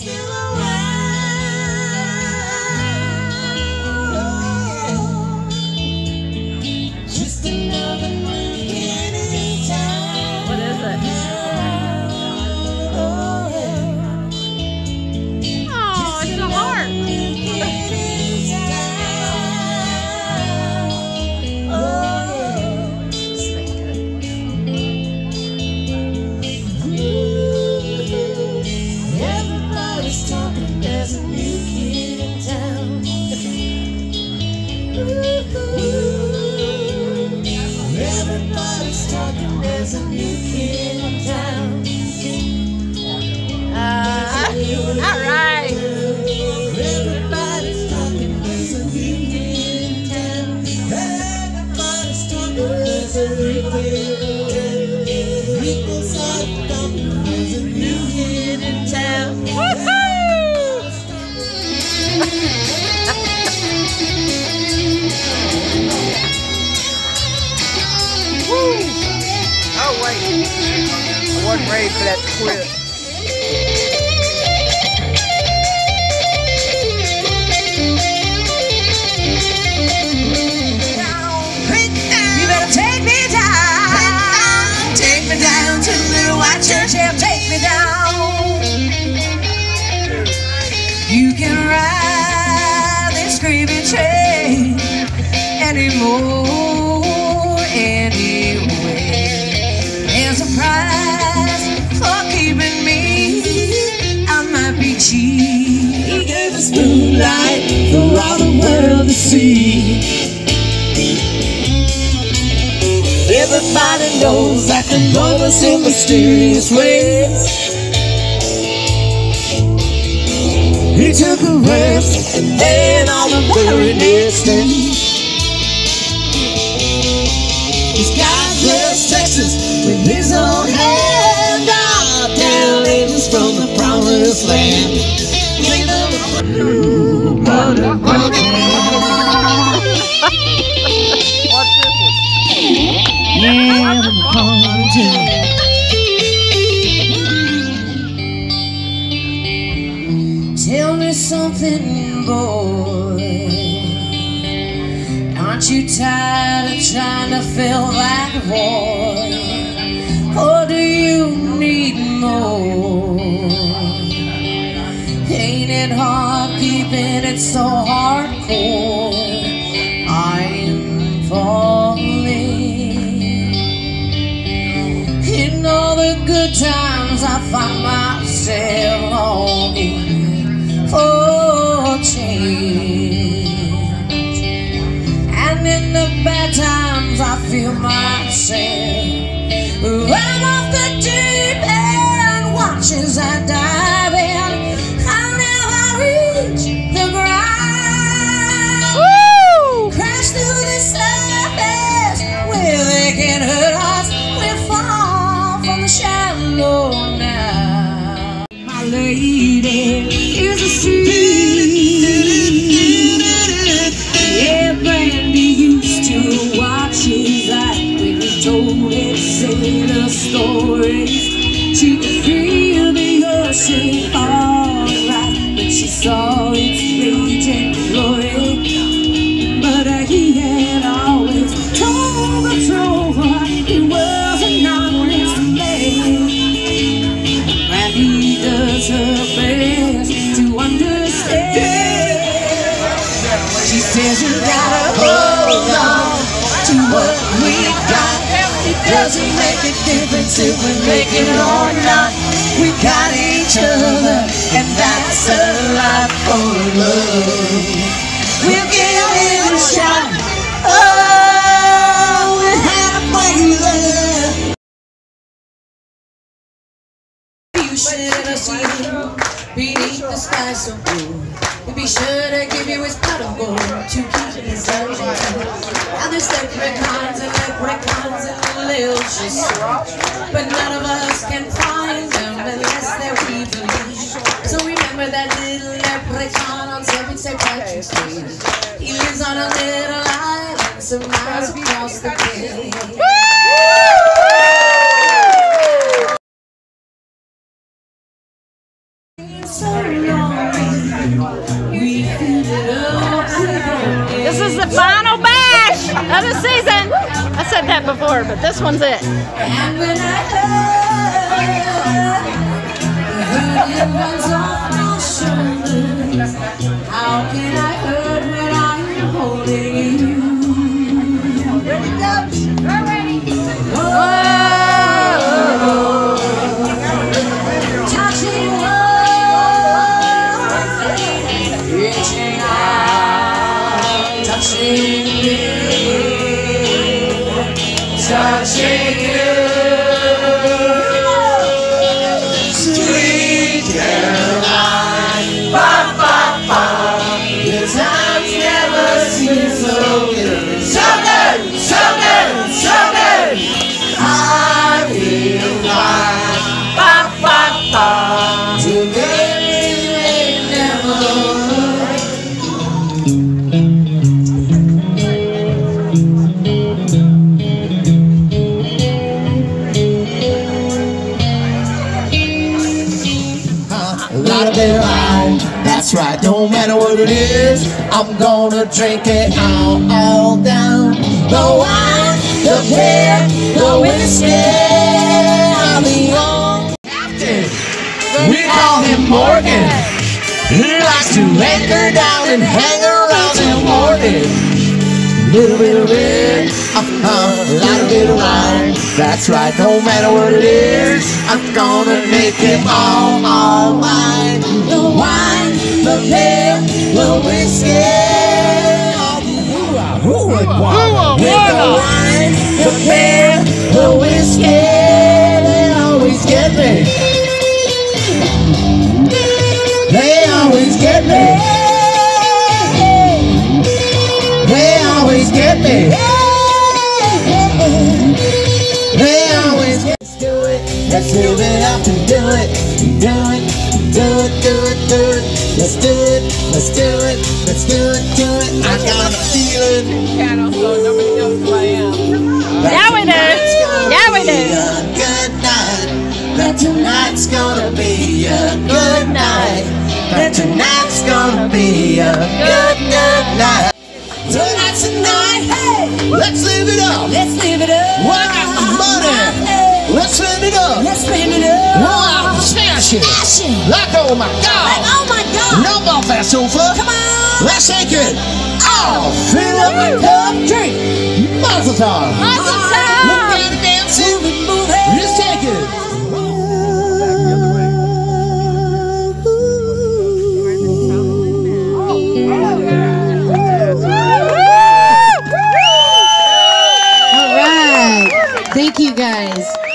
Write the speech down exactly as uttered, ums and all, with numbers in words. I wasn't ready for that twist. You better take me down, take me down to the little white church. Yeah, take me down. You can ride this gravy train anymore, anyway. There's a prize for keeping me. I might be cheap. There's moonlight for all the world to see. Everybody knows I can love us in mysterious ways. He took a rest and then on the very next day, he's got West Texas with his own hand, our talents from the promised land. Blue motherfucker. Tell me something, boy. Aren't you tired of trying to fill that void? Or do you need more? Ain't it hard keeping it so hardcore? I'm falling. In all the good times I find myself longing for change, and in the bad times I feel myself I'm off the deep end, watch as I dive in. I'll never reach the ground. Woo! Crash through the surface where they can hurt us. We're far from the shallow now. My lady is a sea. Yeah, Brandy used to watch his life when he told it. Singing a story, she could feel the ocean all right, but she saw its rage and glory. But he had always told the trover he was an honest man, and he does her best to understand. She says you gotta hold on to what we got. It doesn't make a difference if we make it or not. We got each other, and that's a lot for love. We'll give it a shot. Oh, we're halfway there. You should have seen him beneath the sky so blue. We'll be sure to give you his pot of gold to keep his dungeon. Now there's leprechauns and leprechauns and illusions, but none of us can find them unless that we believe. So remember that little leprechaun on Saint Patrick's Day. He lives on a little island some miles across the bay. This is the final bash of the season. I said that before, but this one's it. And when I hurt, it runs off my shoulders. How can I hurt when I'm holding you? Touching you, touching you, sweet Caroline, ba ba ba. The times never seem so good, so good, so good, so good. I feel fine, ba ba ba. Today we may never. That's right, don't matter what it is, I'm gonna drink it all, all down. The wine, the beer, the whiskey, I'm the old captain. We call him Morgan. He likes to anchor down and hang around till morning. Little bit of red, uh-huh, a little bit of wine. That's right, no matter what it is, I'm gonna make him all, all mine. The wine, the beer, the whiskey, all the hoo-ah, hoo-ah, hoo-ah, with the wine, the beer, the whiskey, they always get me. They always get me. They always get me. They always get us do it, let's live it up and do it, do it, do it, do it, do it, let's do it, let's do it, let's do it, do it, I got a feeling. Nobody knows who I am. Yeah we do, yeah we do. Good night, that tonight's gonna be a good night, that tonight's gonna be a good, good night. Tonight's the night, hey, let's live it up, let's live it up. What? Let's spin it up. Let's spin it up. Wow, smash it. Smash it. Like oh my god. Like oh my god. No more fast sofa. Come on. Let's shake it off. Fill up my cup, drink. Mazel tov. Mazel tov. Look at it dancing. Move it, move it. Let's take it. All right. Thank you guys.